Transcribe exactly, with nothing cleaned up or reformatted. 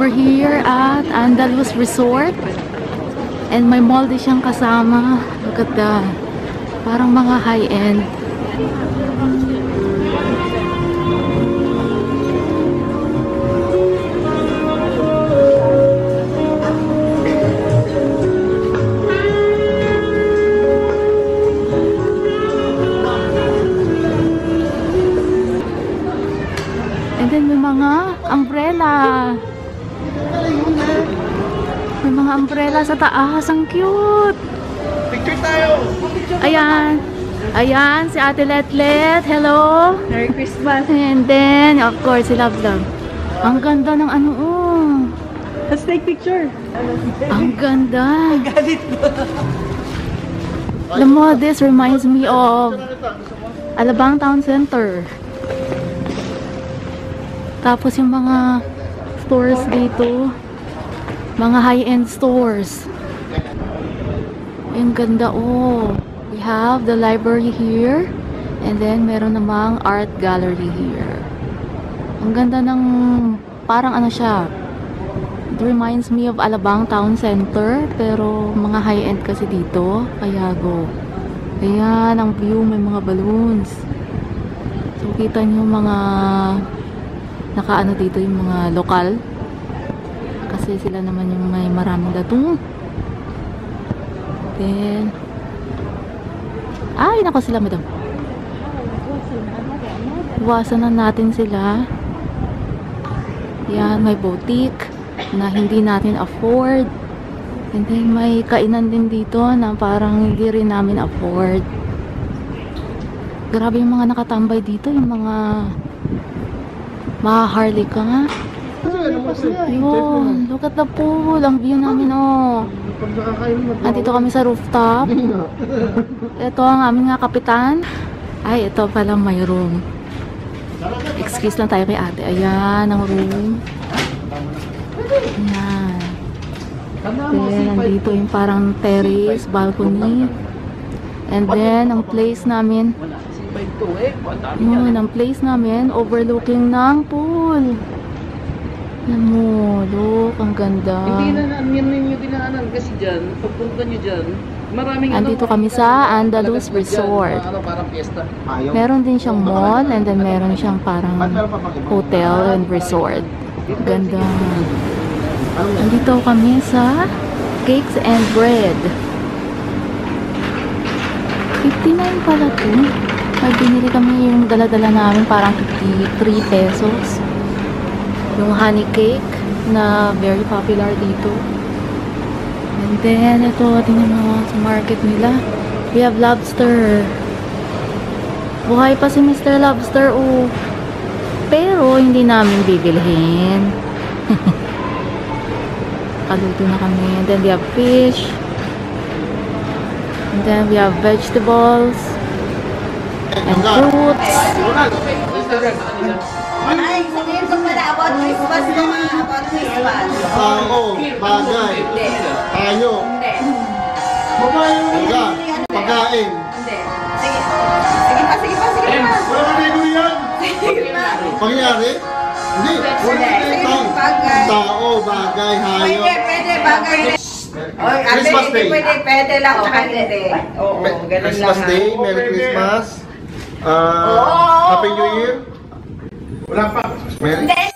We're here at Andalus Resort. And may mall din siyang kasama. Look at that. Parang mga high-end. And then may mga umbrella. May mga umbrella sa taas. Ang cute! Picture tayo! Ayan. Ayan, si Ate Letlet. Hello! Merry Christmas! And then, of course, si Love Love. Ang ganda ng ano. Oh. Let's take picture. Ang ganda. Ang galit mo. Alam mo, this reminds me of Alabang Town Center. Tapos yung mga stores dito. Mga high-end stores. Ang ganda, oh. We have the library here. And then, meron namang art gallery here. Ang ganda ng, parang ano siya. It reminds me of Alabang Town Center. Pero, mga high-end kasi dito. Kaya go. Ayan, ang view. May mga balloons. So, kita nyo mga, nakaano dito yung mga lokal. Kasi sila naman yung may maraming datong. Then, ay, nako sila, madam. Iwasan na natin sila. Yan, may boutique na hindi natin afford. And then, may kainan din dito na parang hindi rin namin afford. Grabe yung mga nakatambay dito. Yung mga maharlika nga. Yun, look at the pool. Ang view namin, oh. Andito kami sa rooftop. Ito ang aming nga kapitan. Ay, ito pala may room. Excuse lang tayo kay ate. Ayan, ang room. Ayan. Then, andito yung parang terrace, balcony. And then, ang place namin. Yun, ang place namin, overlooking ng pool. Alam mo, look, ang ganda. Hindi na, yan ninyo dinaanan kasi dyan, pagpunta nyo dyan, maraming ano. Andito kami sa Andalus Resort. Meron din siyang mall, and then meron siyang parang hotel and resort. Ganda. Andito kami sa Cakes and Bread. fifty-nine pala to. Pag binili kami yung dala-dala namin, parang fifty-three pesos. Yung honey cake na very popular dito. And then, ito, tingnan mo sa market nila. We have lobster. Buhay pa si Mister Lobster, oh. Pero, hindi namin bibilhin. Kaluto na kami. And then, we have fish. And then, we have vegetables. And fruits. Ay, sabihin ko pala, about Christmas naman, about Christmas. Ako, bagay, tayo. Hindi. Baga, pagkain. Hindi. Sige. Sige pa, sige pa, sige pa. Wala ka rin yan? Sige pa. Pangyari? Hindi. Wala ka rin yan. Tao, bagay, hayo. Pwede, pwede, bagay. Christmas Day. Pwede, pwede lang. Pwede, pwede. Christmas Day, Merry Christmas. Happy New Year. Wala pa. Merry